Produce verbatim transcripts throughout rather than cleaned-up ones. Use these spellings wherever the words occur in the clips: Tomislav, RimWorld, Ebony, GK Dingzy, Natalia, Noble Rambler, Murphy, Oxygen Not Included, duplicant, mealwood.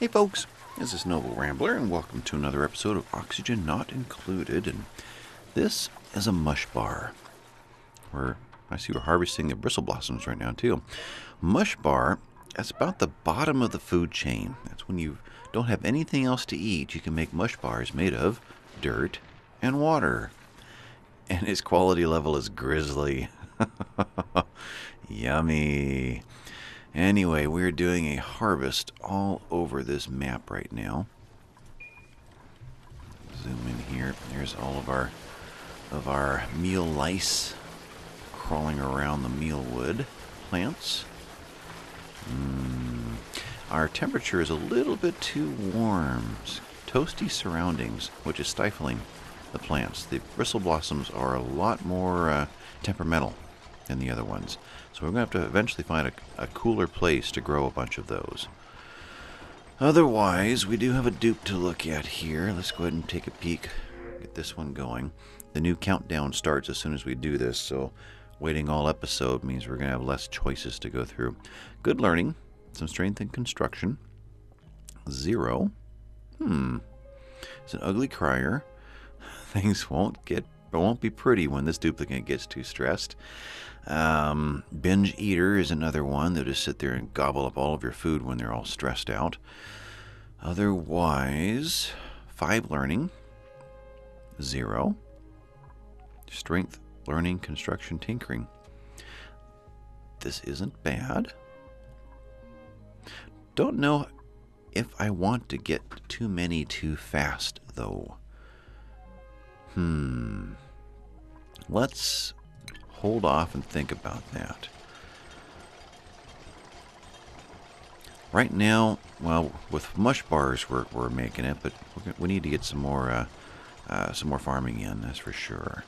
Hey folks, this is Noble Rambler and welcome to another episode of Oxygen Not Included, and this is a mush bar. We're, I see we're harvesting the bristle blossoms right now too. Mush bar, that's about the bottom of the food chain. That's when you don't have anything else to eat, you can make mush bars made of dirt and water. And its quality level is grisly. Yummy. Anyway, we're doing a harvest all over this map right now. Zoom in here. There's all of our of our meal lice crawling around the mealwood plants. Mm. Our temperature is a little bit too warm. Toasty surroundings, which is stifling the plants. The bristle blossoms are a lot more uh, temperamental than the other ones. So we're going to have to eventually find a, a cooler place to grow a bunch of those. Otherwise, we do have a dupe to look at here. Let's go ahead and take a peek. Get this one going. The new countdown starts as soon as we do this, so waiting all episode means we're going to have less choices to go through. Good learning. Some strength and construction. Zero. Hmm. It's an ugly crier. Things won't get It won't be pretty when this duplicant gets too stressed. Um, binge eater is another one. They'll just sit there and gobble up all of your food when they're all stressed out. Otherwise, five learning, zero. Strength, learning, construction, tinkering. This isn't bad. Don't know if I want to get too many too fast, though. Hmm. Let's hold off and think about that. Right now, well, with mush bars we're, we're making it, but we need to get some more uh, uh, some more farming in, that's for sure.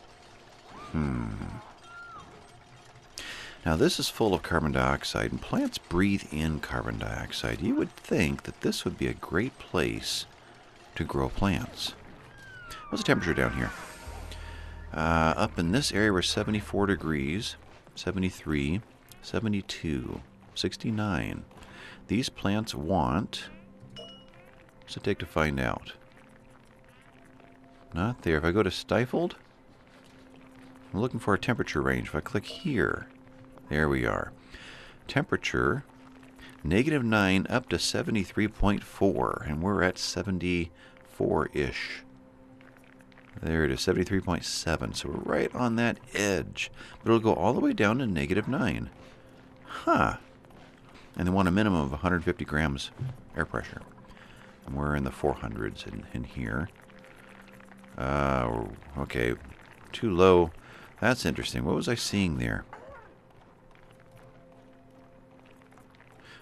Hmm. Now this is full of carbon dioxide, and plants breathe in carbon dioxide. You would think that this would be a great place to grow plants. What's the temperature down here? Uh, up in this area, we're seventy-four degrees, seventy-three, seventy-two, sixty-nine. These plants want... What's it take to find out? Not there. If I go to stifled, I'm looking for a temperature range. If I click here, there we are. Temperature, negative nine up to seventy-three point four, and we're at seventy-four-ish. There it is, seventy-three point seven, so we're right on that edge. But it'll go all the way down to negative nine. Huh. And they want a minimum of one hundred fifty grams air pressure. And we're in the four hundreds in, in here. Uh, okay, too low. That's interesting. What was I seeing there?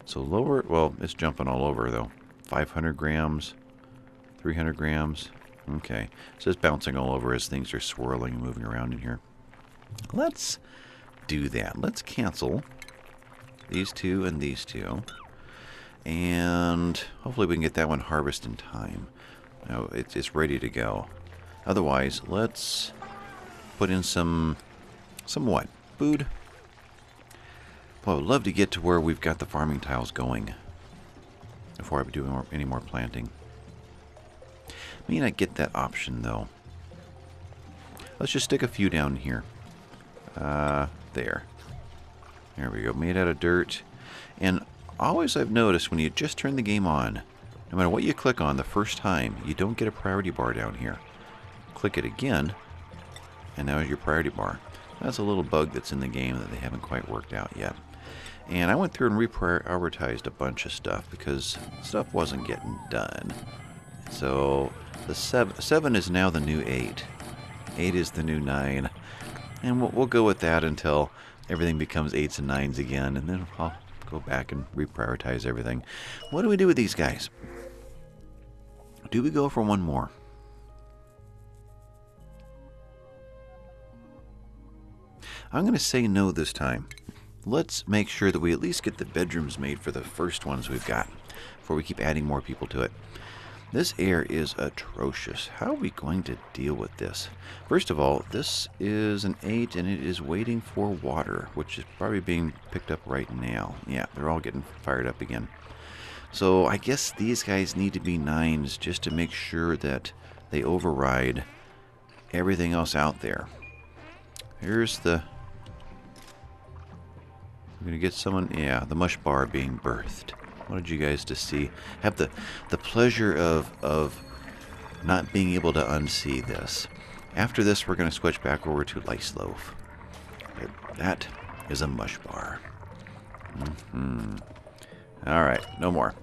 So lower, well, it's jumping all over, though. five hundred grams, three hundred grams. Okay, so it's bouncing all over as things are swirling and moving around in here. Let's do that. Let's cancel these two and these two. And hopefully we can get that one harvested in time. Now it's, it's ready to go. Otherwise, let's put in some, some what? Food? Well, I would love to get to where we've got the farming tiles going before I do any more planting. I mean, I get that option, though. Let's just stick a few down here. Uh, there. There we go. Made out of dirt. And always I've noticed when you just turn the game on, no matter what you click on the first time, you don't get a priority bar down here. Click it again, and now is your priority bar. That's a little bug that's in the game that they haven't quite worked out yet. And I went through and reprioritized a bunch of stuff because stuff wasn't getting done. So... The seven, seven is now the new eight. Eight is the new nine. And we'll, we'll go with that until everything becomes eights and nines again. And then I'll go back and reprioritize everything. What do we do with these guys? Do we go for one more? I'm going to say no this time. Let's make sure that we at least get the bedrooms made for the first ones we've got before we keep adding more people to it. This air is atrocious. How are we going to deal with this? First of all, this is an eight and it is waiting for water, which is probably being picked up right now. Yeah, they're all getting fired up again. So I guess these guys need to be nines just to make sure that they override everything else out there. Here's the... I'm going to get someone... Yeah, the mush bar being birthed. I wanted you guys to see... Have the, the pleasure of, of not being able to unsee this. After this, we're going to switch back over to Lice Loaf. That is a mush bar. Mm-hmm. Alright, no more.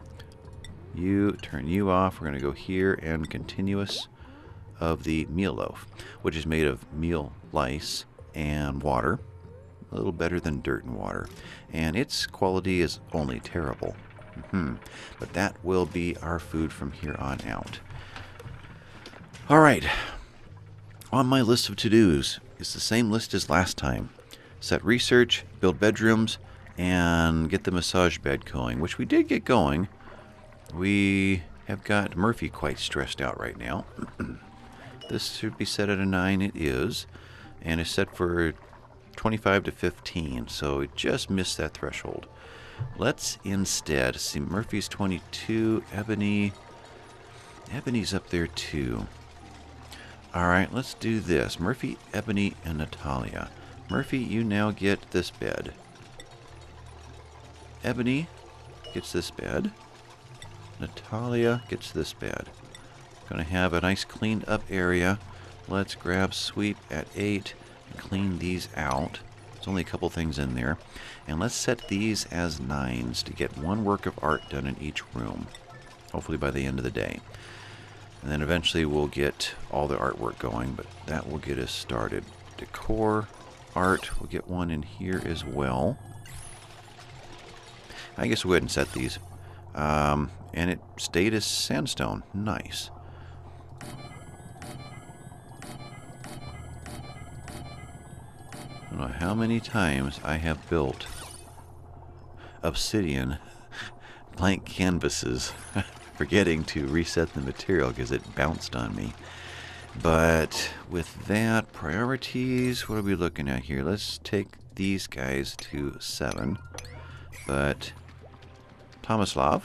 You, turn you off. We're going to go here and continuous of the meal loaf, which is made of meal lice and water. A little better than dirt and water. And its quality is only terrible. Mm-hmm. But that will be our food from here on out. Alright. On my list of to-dos, it's the same list as last time. Set research, build bedrooms, and get the massage bed going, which we did get going. We have got Murphy quite stressed out right now. This should be set at a nine. It is. And it's set for twenty-five to fifteen. So it just missed that threshold. Let's instead see Murphy's twenty-two. Ebony. Ebony's up there too. Alright, let's do this. Murphy, Ebony, and Natalia. Murphy, you now get this bed. Ebony gets this bed. Natalia gets this bed. Gonna have a nice cleaned up area. Let's grab sweep at eight and clean these out. There's only a couple things in there. And let's set these as nines to get one work of art done in each room. Hopefully by the end of the day. And then eventually we'll get all the artwork going, but that will get us started. Decor, art, we'll get one in here as well. I guess we'll go ahead and set these. Um, and it stayed as sandstone. Nice. I don't know how many times I have built obsidian blank canvases, forgetting to reset the material because it bounced on me. But with that, priorities, what are we looking at here? Let's take these guys to seven. But Tomislav,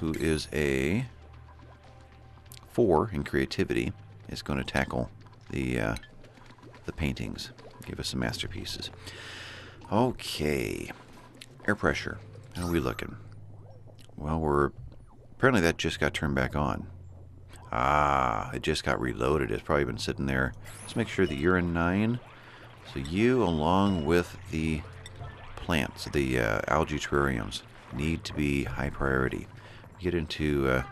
who is a four in creativity, is going to tackle the uh, the paintings. Give us some masterpieces. Okay, air pressure. How are we looking? Well, we're apparently that just got turned back on. Ah, it just got reloaded. It's probably been sitting there. Let's make sure that you're in nine. So you, along with the plants, the uh, algae terrariums, need to be high priority. We get into uh,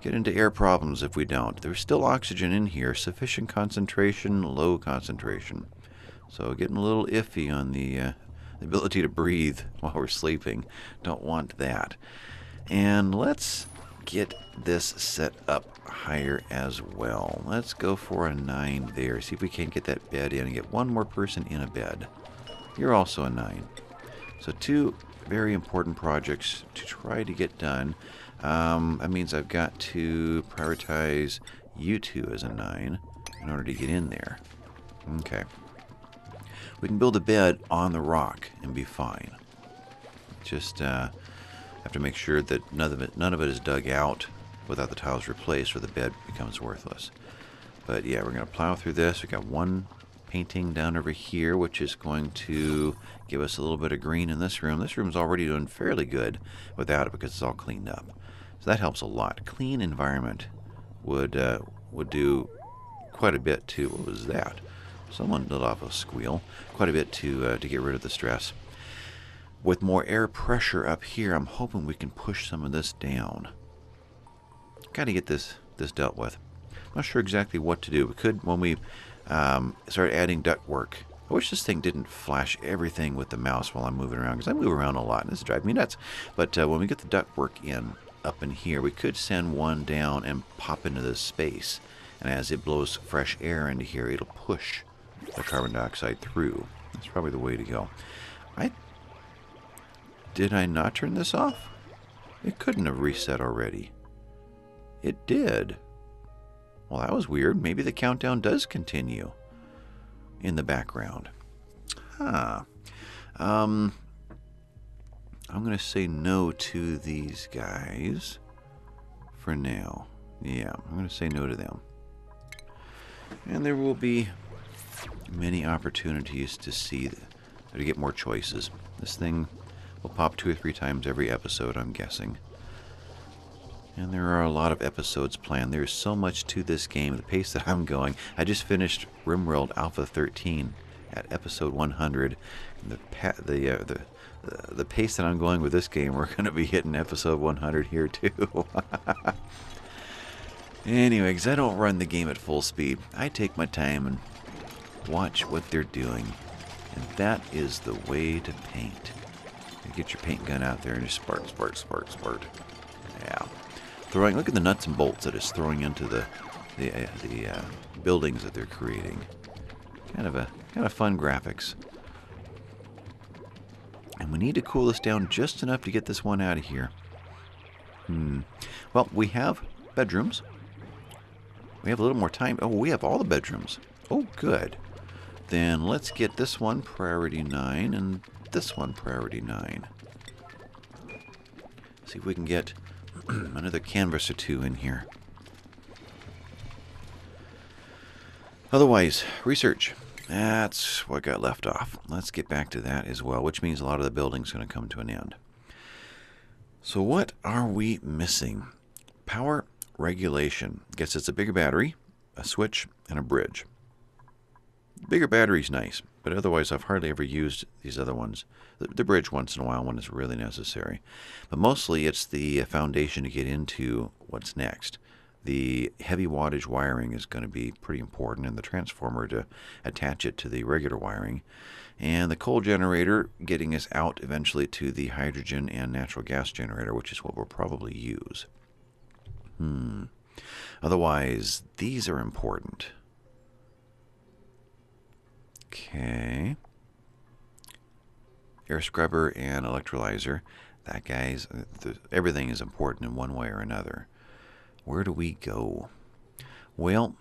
get into air problems if we don't. There's still oxygen in here, sufficient concentration, low concentration. So getting a little iffy on the uh, ability to breathe while we're sleeping. Don't want that. And let's get this set up higher as well. Let's go for a nine there. See if we can't get that bed in and get one more person in a bed. You're also a nine. So two very important projects to try to get done. Um, that means I've got to prioritize you two as a nine in order to get in there. Okay. We can build a bed on the rock and be fine. Just uh, have to make sure that none of it, none of it is dug out without the tiles replaced or the bed becomes worthless. But yeah, we're going to plow through this. We've got one painting down over here, which is going to give us a little bit of green in this room. This room's already doing fairly good without it because it's all cleaned up. So that helps a lot. Clean environment would uh, would do quite a bit to... What was that? Someone let off a squeal. Quite a bit to uh, to get rid of the stress. With more air pressure up here, I'm hoping we can push some of this down. Got to get this this dealt with. Not sure exactly what to do. We could, when we Um, start adding ductwork. I wish this thing didn't flash everything with the mouse while I'm moving around, because I move around a lot and this drives me nuts. But uh, when we get the ductwork in up in here, we could send one down and pop into this space. And as it blows fresh air into here, it'll push the carbon dioxide through. That's probably the way to go. I did I not turn this off? It couldn't have reset already. It did. Well, that was weird. Maybe the countdown does continue in the background. Huh. Um, I'm going to say no to these guys for now. Yeah, I'm going to say no to them. And there will be many opportunities to see, the, or to get more choices. This thing will pop two or three times every episode, I'm guessing. And there are a lot of episodes planned. There's so much to this game. The pace that I'm going, I just finished RimWorld Alpha thirteen at episode one hundred. And the pa the, uh, the the the pace that I'm going with this game, we're going to be hitting episode one hundred here too. Anyway, because I don't run the game at full speed. I take my time and watch what they're doing. And that is the way to paint. You get your paint gun out there and just spark, spark, spark, spark. Yeah. Throwing, look at the nuts and bolts that it's throwing into the the, uh, the uh, buildings that they're creating. Kind of a kind of fun graphics. And we need to cool this down just enough to get this one out of here. Hmm. Well, we have bedrooms. We have a little more time. Oh, we have all the bedrooms. Oh, good. Then let's get this one priority nine and this one priority nine. See if we can get another canvas or two in here. Otherwise, research. That's what got left off. Let's get back to that as well, which means a lot of the building's going to come to an end. So what are we missing? Power regulation. Guess it's a bigger battery, a switch, and a bridge. Bigger battery's nice, but otherwise I've hardly ever used these other ones. The, the bridge once in a while when it's really necessary. But mostly it's the foundation to get into what's next. The heavy wattage wiring is going to be pretty important, and the transformer to attach it to the regular wiring. And the coal generator getting us out eventually to the hydrogen and natural gas generator, which is what we'll probably use. Hmm. Otherwise, these are important. Okay. Air scrubber and electrolyzer. That guy's, the, everything is important in one way or another. Where do we go? Well,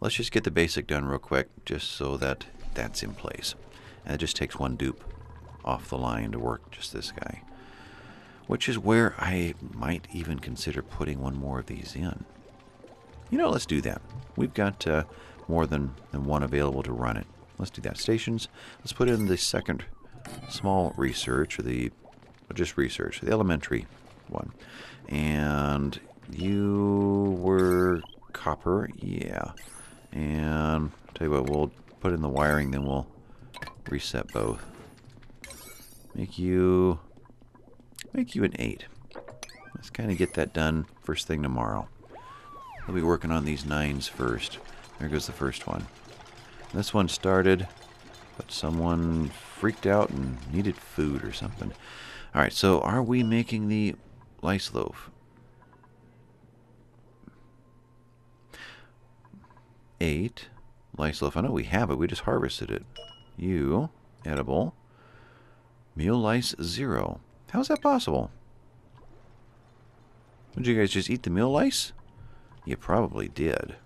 let's just get the basic done real quick, just so that that's in place. And it just takes one dupe off the line to work, just this guy. Which is where I might even consider putting one more of these in. You know, let's do that. We've got uh, more than, than one available to run it. Let's do that. Stations. Let's put in the second small research, or the or just research, the elementary one. And you were copper, yeah. And I'll tell you what, we'll put in the wiring, then we'll reset both. Make you make you an eight. Let's kind of get that done first thing tomorrow. We'll be working on these nines first. There goes the first one. This one started, but someone freaked out and needed food or something. All right, so are we making the lice loaf? Eight. Lice loaf. I know we have it. We just harvested it. You. Edible. Meal lice zero. How is that possible? Did you guys just eat the meal lice? You probably did.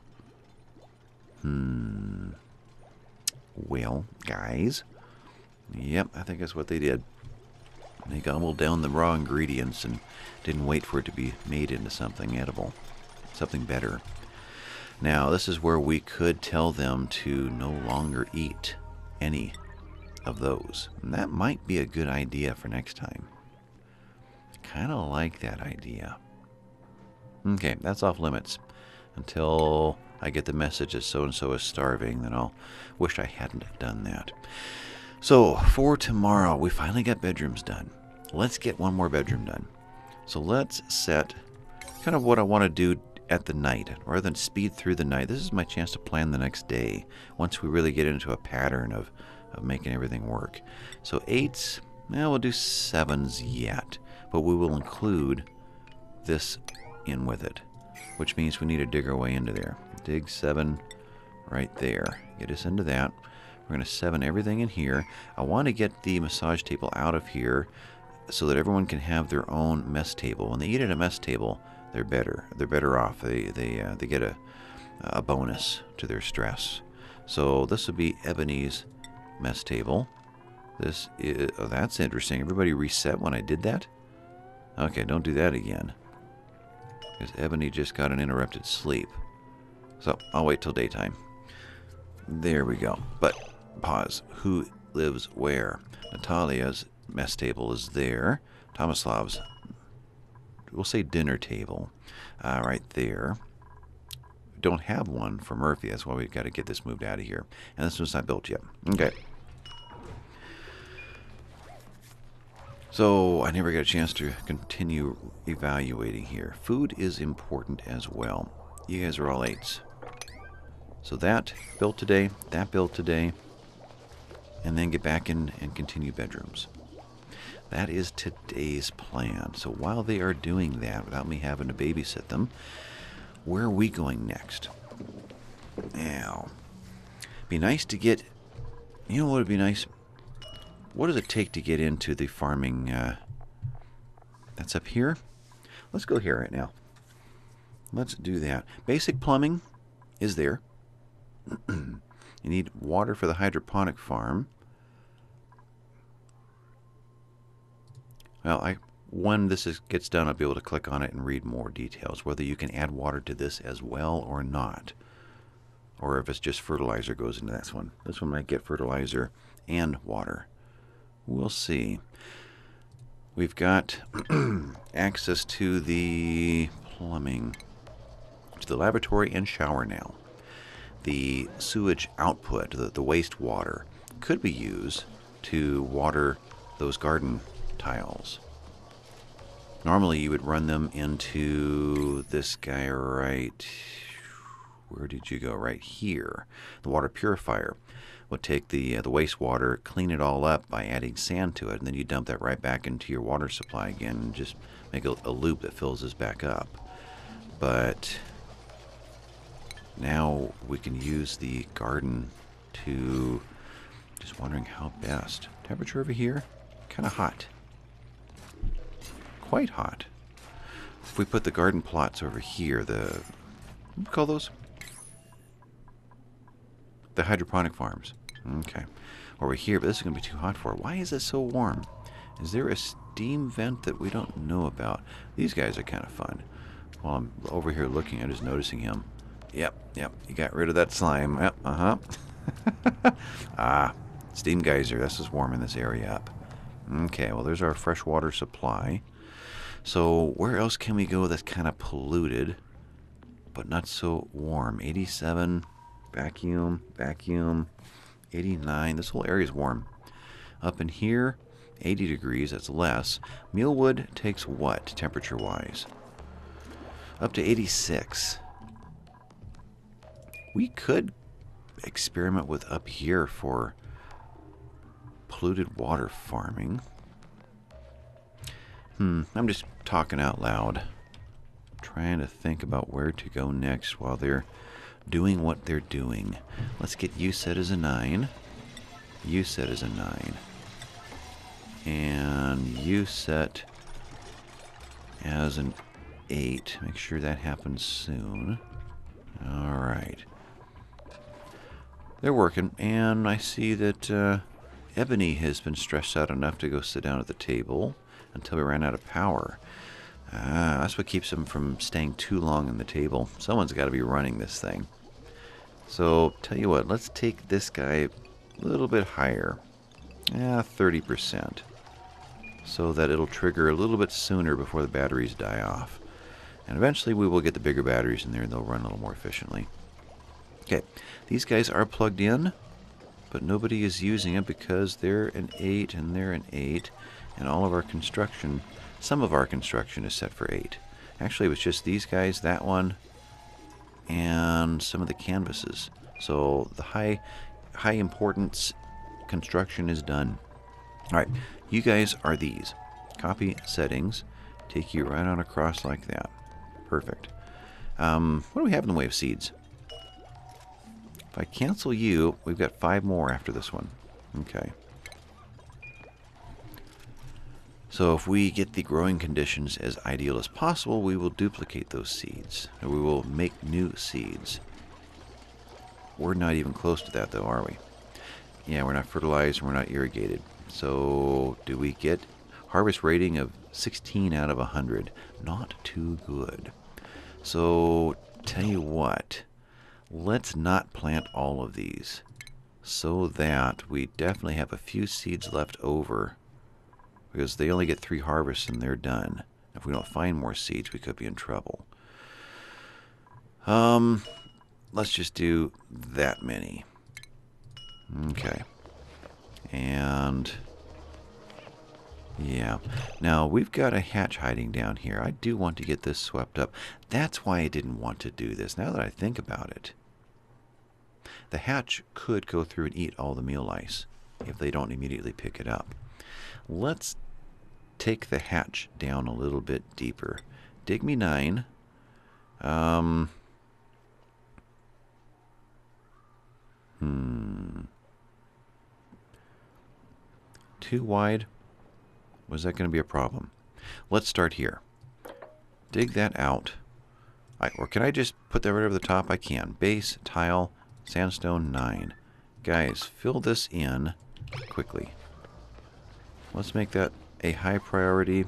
Hmm. Well, guys. Yep, I think that's what they did. They gobbled down the raw ingredients and didn't wait for it to be made into something edible. Something better. Now, this is where we could tell them to no longer eat any of those. And that might be a good idea for next time. Kind of like that idea. Okay, that's off limits. Until I get the message that so-and-so is starving, then I'll wish I hadn't done that. So, for tomorrow, we finally got bedrooms done. Let's get one more bedroom done. So let's set kind of what I want to do at the night, rather than speed through the night. This is my chance to plan the next day, once we really get into a pattern of, of making everything work. So eights, well, we'll do sevens yet, but we will include this in with it, which means we need to dig our way into there. Dig seven right there. Get us into that. We're going to seven everything in here. I want to get the massage table out of here so that everyone can have their own mess table. When they eat at a mess table, they're better. They're better off. They, they, uh, they get a, a bonus to their stress. So this would be Ebony's mess table. This is... Oh, that's interesting. Everybody reset when I did that? Okay, don't do that again. Because Ebony just got an interrupted sleep. So, I'll wait till daytime. There we go. But, pause. Who lives where? Natalia's mess table is there. Tomislav's, we'll say dinner table, uh, right there. We don't have one for Murphy. That's why we've got to get this moved out of here. And this one's not built yet. Okay. So, I never got a chance to continue evaluating here. Food is important as well. You guys are all eights. So that built today, that built today, and then get back in and continue bedrooms. That is today's plan. So while they are doing that, without me having to babysit them, where are we going next? Now, be nice to get, you know what would be nice? What does it take to get into the farming uh, that's up here? Let's go here right now. Let's do that. Basic plumbing is there. You need water for the hydroponic farm. Well, I, when this is, gets done, I'll be able to click on it and read more details, whether you can add water to this as well or not. Or if it's just fertilizer goes into this one. This one might get fertilizer and water. We'll see. We've got access to the plumbing, to the laboratory and shower now. The sewage output, the, the wastewater, could be used to water those garden tiles. Normally you would run them into this guy right... Where did you go? Right here. The water purifier would take the, uh, the wastewater, clean it all up by adding sand to it, and then you dump that right back into your water supply again and just make a, a loop that fills this back up. But now we can use the garden to... Just wondering how best. Temperature over here? Kind of hot. Quite hot. If we put the garden plots over here, the... What do we call those? The hydroponic farms. Okay. Over here, but this is going to be too hot for it. Why is it so warm? Is there a steam vent that we don't know about? These guys are kind of fun. While I'm over here looking, I'm just noticing him. Yep, yep, you got rid of that slime. Yep, uh-huh. Ah, steam geyser. This is warming this area up. Okay, well, there's our freshwater supply. So where else can we go that's kind of polluted, but not so warm? eighty-seven, vacuum, vacuum, eighty-nine. This whole area is warm. Up in here, eighty degrees, that's less. Mealwood takes what, temperature-wise? Up to eighty-six. We could experiment with up here for polluted water farming. Hmm, I'm just talking out loud. Trying to think about where to go next while they're doing what they're doing. Let's get you set as a nine. You set as a nine. And you set as an eight. Make sure that happens soon. All right. They're working, and I see that uh, Ebony has been stressed out enough to go sit down at the table until we ran out of power. Ah, that's what keeps them from staying too long on the table. Someone's got to be running this thing. So, tell you what, let's take this guy a little bit higher. Ah, thirty percent. So that it'll trigger a little bit sooner before the batteries die off. And eventually we will get the bigger batteries in there and they'll run a little more efficiently. Okay, these guys are plugged in, but nobody is using it because they're an eight and they're an eight, and all of our construction, some of our construction is set for eight. Actually, it was just these guys, that one, and some of the canvases. So the high, high importance construction is done. All right, you guys are these. Copy settings, take you right on across like that. Perfect. Um, what do we have in the way of seeds? If I cancel you, we've got five more after this one. Okay. So if we get the growing conditions as ideal as possible, we will duplicate those seeds. Or we will make new seeds. We're not even close to that though, are we? Yeah, we're not fertilized, we're not irrigated. So do we get harvest rating of sixteen out of one hundred? Not too good. So tell you what, let's not plant all of these, so that we definitely have a few seeds left over, because they only get three harvests and they're done. If we don't find more seeds, we could be in trouble. Um, let's just do that many. Okay. And yeah. Now, we've got a hatch hiding down here. I do want to get this swept up. That's why I didn't want to do this, now that I think about it. The hatch could go through and eat all the meal lice if they don't immediately pick it up. Let's take the hatch down a little bit deeper. Dig me nine. Um, hmm. Too wide? Was that going to be a problem? Let's start here. Dig that out. I, or can I just put that right over the top? I can. Base, tile, sandstone, nine. Guys, fill this in quickly. Let's make that a high priority,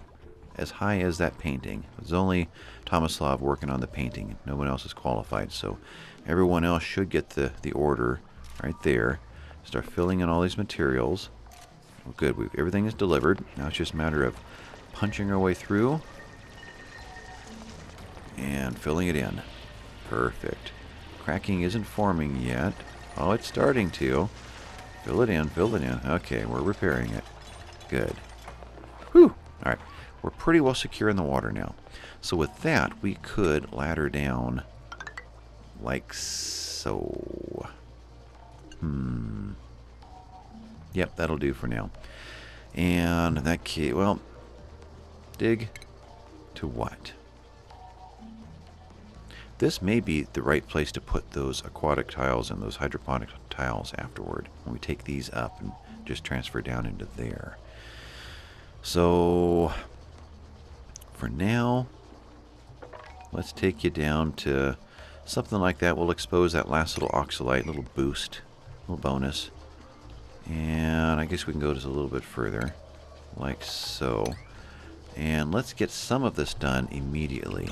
as high as that painting. It's only Tomislav working on the painting. No one else is qualified, so everyone else should get the, the order right there. Start filling in all these materials. Well, good, We've, everything is delivered. Now it's just a matter of punching our way through and filling it in. Perfect. Cracking isn't forming yet. Oh, it's starting to. Fill it in, fill it in. Okay, we're repairing it. Good. Whew. All right. We're pretty well secure in the water now. So with that, we could ladder down like so. Hmm. Yep, that'll do for now. And in that case, well, dig to what? This may be the right place to put those aquatic tiles and those hydroponic tiles afterward, when we take these up and just transfer down into there. So for now, let's take you down to something like that. We'll expose that last little oxalite, little boost, little bonus. And I guess we can go just a little bit further, like so. And let's get some of this done immediately,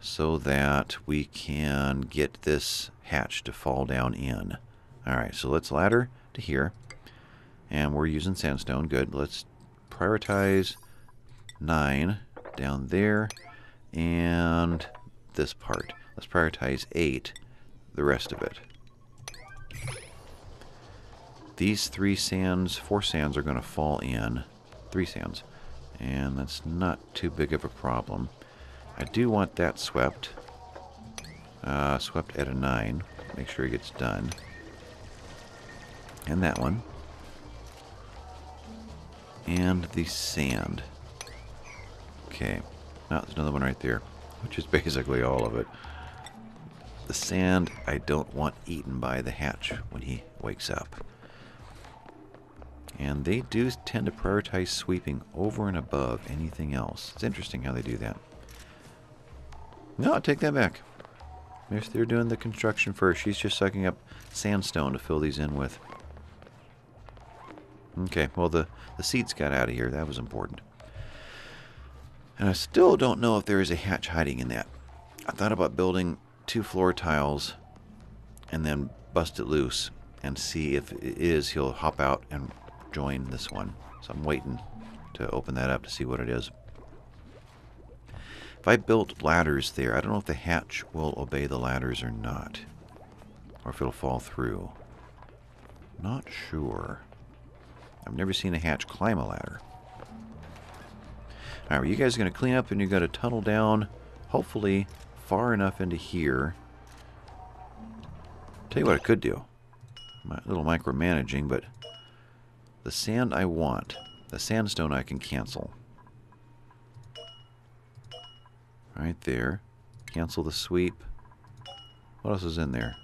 so that we can get this hatch to fall down in. All right, so let's ladder to here. And we're using sandstone. Good. Let's prioritize nine down there and this part. Let's prioritize eight, the rest of it. These three sands, four sands are going to fall in. Three sands. And that's not too big of a problem. I do want that swept. Uh, swept at a nine. Make sure it gets done. And that one. And the sand. Okay. Now there's another one right there, which is basically all of it. The sand I don't want eaten by the hatch when he wakes up. And they do tend to prioritize sweeping over and above anything else. It's interesting how they do that. No, I'll take that back. Maybe they're doing the construction first. She's just sucking up sandstone to fill these in with. Okay, well, the, the seeds got out of here. That was important. And I still don't know if there is a hatch hiding in that. I thought about building two floor tiles and then bust it loose and see if it is. He'll hop out and join this one. So I'm waiting to open that up to see what it is. If I built ladders there, I don't know if the hatch will obey the ladders or not. Or if it'll fall through. Not sure. I've never seen a hatch climb a ladder. Alright, well, you guys are going to clean up and you've got to tunnel down, hopefully, far enough into here. Tell you what I could do. My little micromanaging, but the sand I want. The sandstone I can cancel. Right there. Cancel the sweep. What else is in there?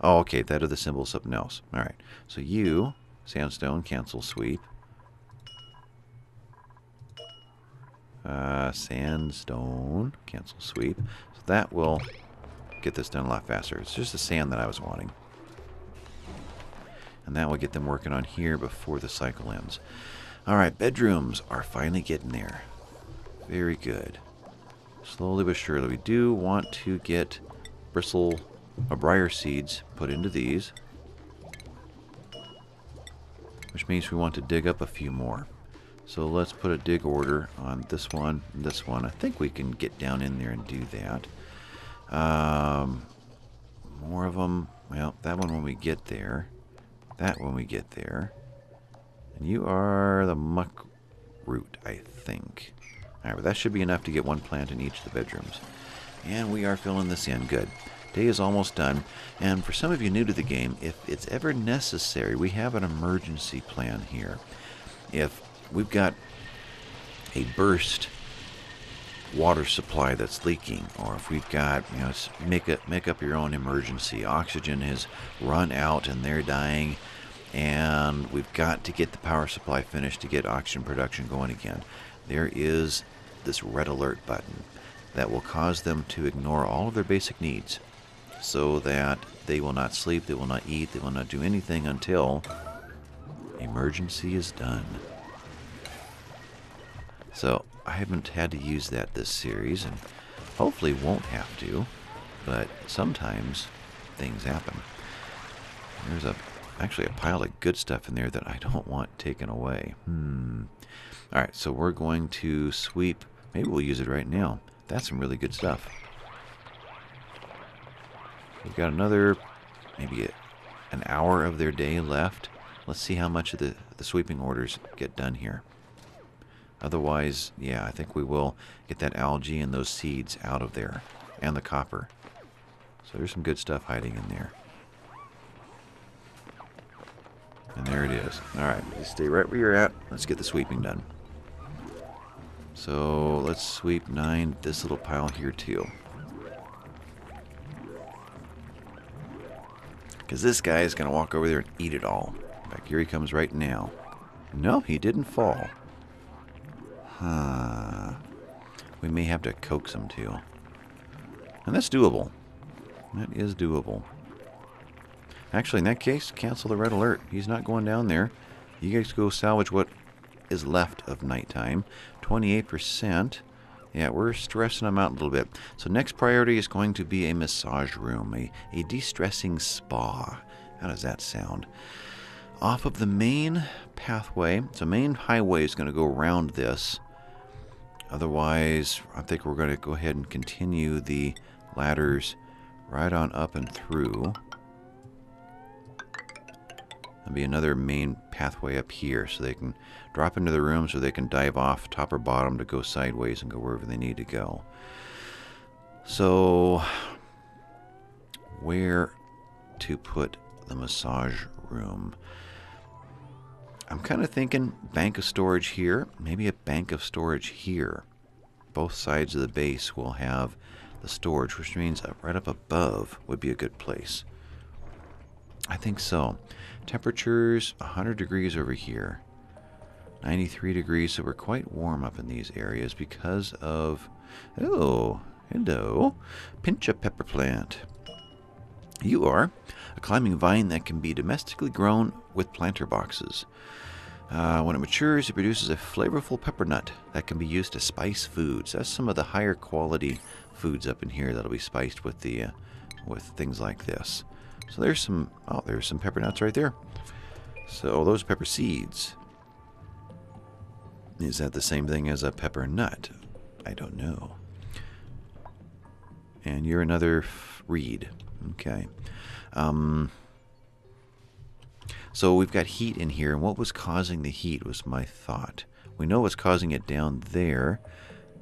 Oh, okay, that are the symbols, something else. Alright, so you, sandstone, cancel sweep. Uh, sandstone, cancel sweep. So that will get this done a lot faster. It's just the sand that I was wanting. and that will get them working on here before the cycle ends. All right, bedrooms are finally getting there. Very good. Slowly but surely, we do want to get bristle or briar seeds put into these, which means we want to dig up a few more. So let's put a dig order on this one and this one. I think we can get down in there and do that. Um, more of them. Well, that one when we get there. That when we get there. And you are the muck root, I think. All right, but that should be enough to get one plant in each of the bedrooms. And we are filling this in. Good. Day is almost done. And for some of you new to the game, if it's ever necessary, we have an emergency plan here. If we've got a burst water supply that's leaking, or if we've got, you know, make up, make up your own emergency. Oxygen has run out and they're dying, and we've got to get the power supply finished to get oxygen production going again. There is this red alert button that will cause them to ignore all of their basic needs, so that they will not sleep, they will not eat, they will not do anything until emergency is done. So I haven't had to use that this series, and hopefully won't have to, but sometimes things happen. There's a actually a pile of good stuff in there that I don't want taken away. Hmm. All right, so we're going to sweep. Maybe we'll use it right now. That's some really good stuff. We've got another, maybe a, an hour of their day left. Let's see how much of the, the sweeping orders get done here. Otherwise, yeah, I think we will get that algae and those seeds out of there. And the copper. So there's some good stuff hiding in there. And there it is. Alright, stay right where you're at. Let's get the sweeping done. So, let's sweep nine, this little pile here too. Because this guy is going to walk over there and eat it all. In fact, here he comes right now. No, he didn't fall. Huh. We may have to coax him to. And that's doable. That is doable. Actually, in that case, cancel the red alert. He's not going down there. You guys go salvage what is left of nighttime. twenty-eight percent. Yeah, we're stressing them out a little bit. So next priority is going to be a massage room. A, a de-stressing spa. How does that sound? Off of the main pathway. So main highway is going to go around this. Otherwise, I think we're going to go ahead and continue the ladders right on up and through. There'll be another main pathway up here, so they can drop into the rooms, or they can dive off top or bottom to go sideways and go wherever they need to go. So, where to put the massage room? I'm kind of thinking bank of storage here, maybe a bank of storage here. Both sides of the base will have the storage, which means right up above would be a good place. I think so. Temperatures one hundred degrees over here, ninety-three degrees, so we're quite warm up in these areas because of... Oh, hello. Pinch a pepper plant. You are a climbing vine that can be domestically grown with planter boxes. Uh, when it matures, it produces a flavorful pepper nut that can be used to spice foods. That's some of the higher quality foods up in here that'll be spiced with the uh, with things like this. So there's some, oh, there's some pepper nuts right there. So those pepper seeds. Is that the same thing as a pepper nut? I don't know. And you're another reed. Okay. Um, so we've got heat in here, and what was causing the heat was my thought. We know what's causing it down there,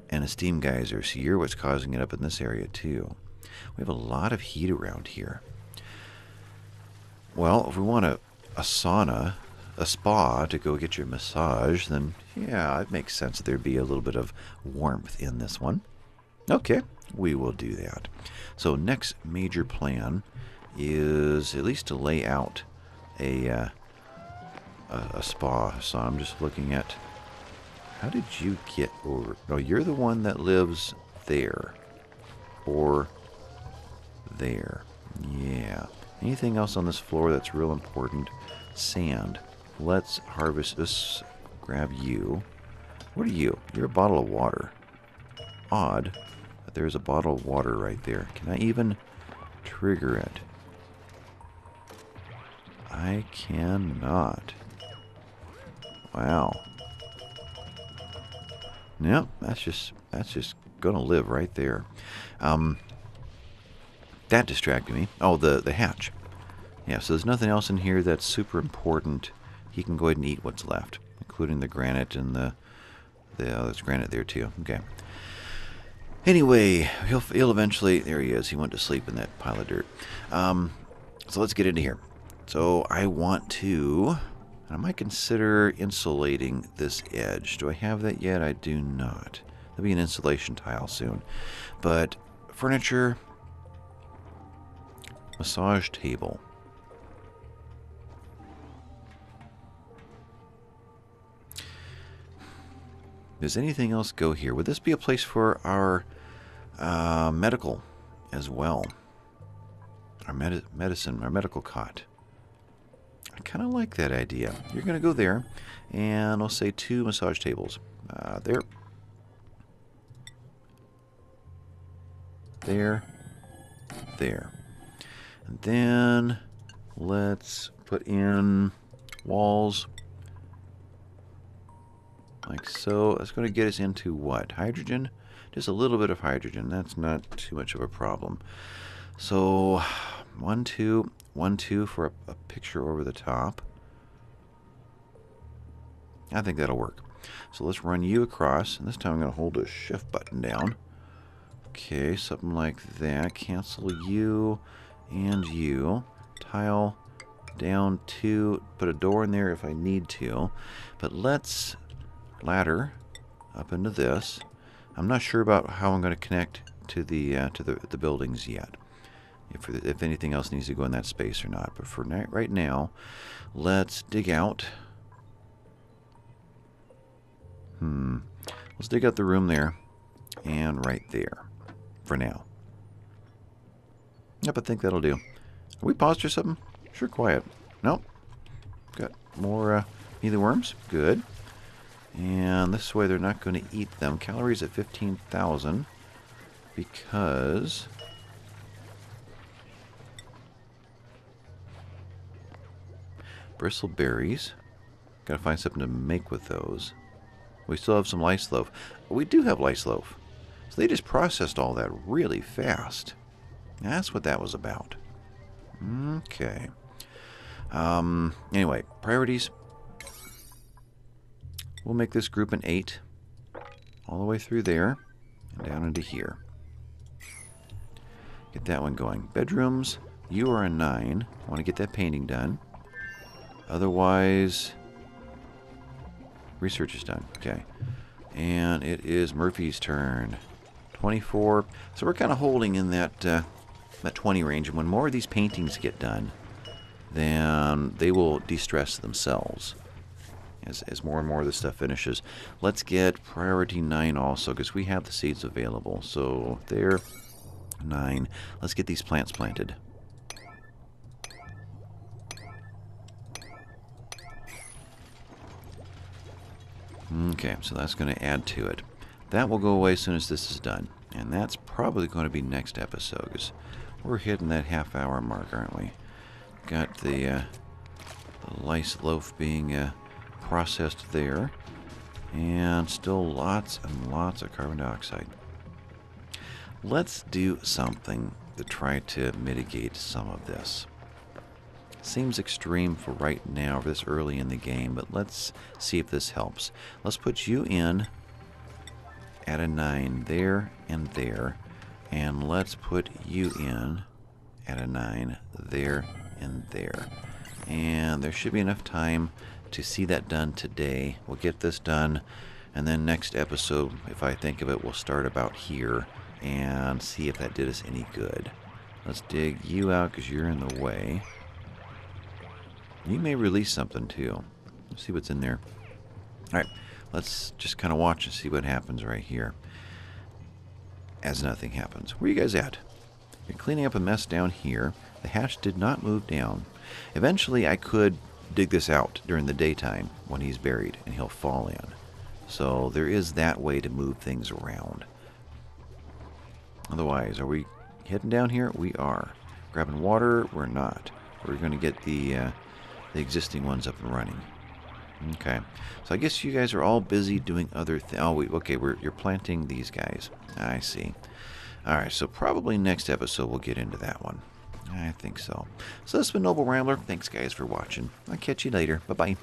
and a steam geyser. So you're what's causing it up in this area too. We have a lot of heat around here. Well, if we want a, a sauna, a spa to go get your massage, then yeah, it makes sense that there'd be a little bit of warmth in this one. Okay, we will do that. So next major plan is at least to lay out a, uh, a, a spa. So I'm just looking at, how did you get over? No, you're the one that lives there. Or there. Yeah. Anything else on this floor that's real important? Sand. Let's harvest this. Grab you. What are you? You're a bottle of water. Odd, but there's a bottle of water right there. Can I even trigger it? I cannot. Wow. Nope, that's just that's just gonna live right there. Um, that distracted me. Oh, the the hatch. Yeah, so there's nothing else in here that's super important. He can go ahead and eat what's left, including the granite and the the oh, there's granite there too. Okay. Anyway, he'll he'll eventually. There he is. He went to sleep in that pile of dirt. Um, so let's get into here. So I want to. I might consider insulating this edge. Do I have that yet? I do not. There'll be an insulation tile soon. But furniture, massage table. Does anything else go here? Would this be a place for our uh, medical as well? Our med medicine, our medical cot. I kind of like that idea. You're going to go there, and I'll say two massage tables. Uh, there. There. There. And then let's put in walls. Like so. That's going to get us into what? Hydrogen? Just a little bit of hydrogen. That's not too much of a problem. So, one, two... One, two for a, a picture over the top. I think that'll work. So let's run you across. And this time I'm going to hold the shift button down. Okay, something like that. Cancel you and you. Tile down two. Put a door in there if I need to. But let's ladder up into this. I'm not sure about how I'm going to connect to the uh, to the, the buildings yet. If, if anything else needs to go in that space or not. But for now, right now, let's dig out. Hmm. Let's dig out the room there and right there for now. Yep, I think that'll do. Are we paused or something? Sure, quiet. Nope. Got more uh, mealy worms. Good. And this way they're not going to eat them. Calories at fifteen thousand because... bristleberries. Gotta find something to make with those. We still have some lice loaf. We do have lice loaf. So they just processed all that really fast. That's what that was about. Okay. Um, anyway, priorities. We'll make this group an eight. All the way through there. And down into here. Get that one going. Bedrooms. You are a nine. I want to get that painting done. Otherwise, research is done. Okay. And it is Murphy's turn. twenty-four. So we're kind of holding in that, uh, that twenty range. And when more of these paintings get done, then they will de-stress themselves as, as more and more of this stuff finishes. Let's get priority nine also, because we have the seeds available. So there, nine. Let's get these plants planted. Okay, so that's going to add to it. That will go away as soon as this is done. And that's probably going to be next episode, because we're hitting that half hour mark, aren't we? Got the, uh, the lice loaf being uh, processed there. And still lots and lots of carbon dioxide. Let's do something to try to mitigate some of this. Seems extreme for right now, this early in the game, but let's see if this helps. Let's put you in at a nine there and there, and let's put you in at a nine there and there. And there should be enough time to see that done today. We'll get this done, and then next episode, if I think of it, we'll start about here and see if that did us any good. Let's dig you out because you're in the way. You may release something, too. Let's see what's in there. All right, let's just kind of watch and see what happens right here. As nothing happens. Where are you guys at? You're cleaning up a mess down here. the hatch did not move down. Eventually I could dig this out during the daytime when he's buried and he'll fall in. So there is that way to move things around. Otherwise, are we heading down here? We are. Grabbing water? We're not. We're going to get the, uh, the existing ones up and running. Okay. So I guess you guys are all busy doing other things. Oh, we, okay, we're, you're planting these guys. I see. Alright, so probably next episode we'll get into that one. I think so. So this has been Noble Rambler. Thanks, guys, for watching. I'll catch you later. Bye-bye.